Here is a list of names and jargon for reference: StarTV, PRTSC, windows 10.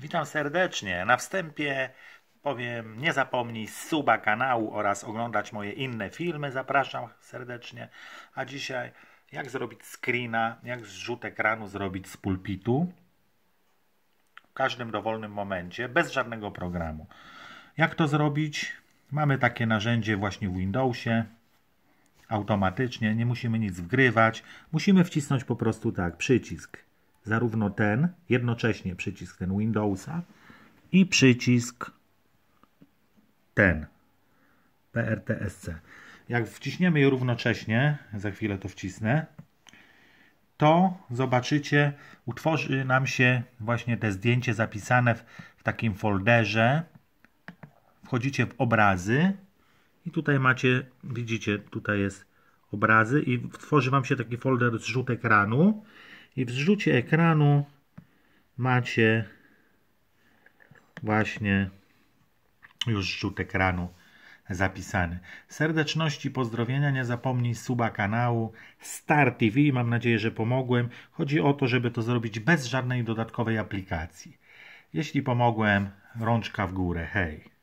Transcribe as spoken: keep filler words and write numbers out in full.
Witam serdecznie. Na wstępie powiem, nie zapomnij suba kanału oraz oglądać moje inne filmy. Zapraszam serdecznie. A dzisiaj jak zrobić screena, jak zrzut ekranu zrobić z pulpitu w każdym dowolnym momencie, bez żadnego programu. Jak to zrobić? Mamy takie narzędzie właśnie w Windowsie. Automatycznie, nie musimy nic wgrywać. Musimy wcisnąć po prostu tak, przycisk. Zarówno ten, jednocześnie przycisk ten Windowsa i przycisk ten P R T S C. Jak wciśniemy je równocześnie, za chwilę to wcisnę, to zobaczycie, utworzy nam się właśnie te zdjęcie zapisane w, w takim folderze. Wchodzicie w obrazy i tutaj macie, widzicie, tutaj jest obrazy i tworzy wam się taki folder zrzut ekranu. I w zrzucie ekranu macie właśnie już zrzut ekranu zapisany. Serdeczności, pozdrowienia, nie zapomnij suba kanału StarTV. Mam nadzieję, że pomogłem. Chodzi o to, żeby to zrobić bez żadnej dodatkowej aplikacji. Jeśli pomogłem, rączka w górę, hej!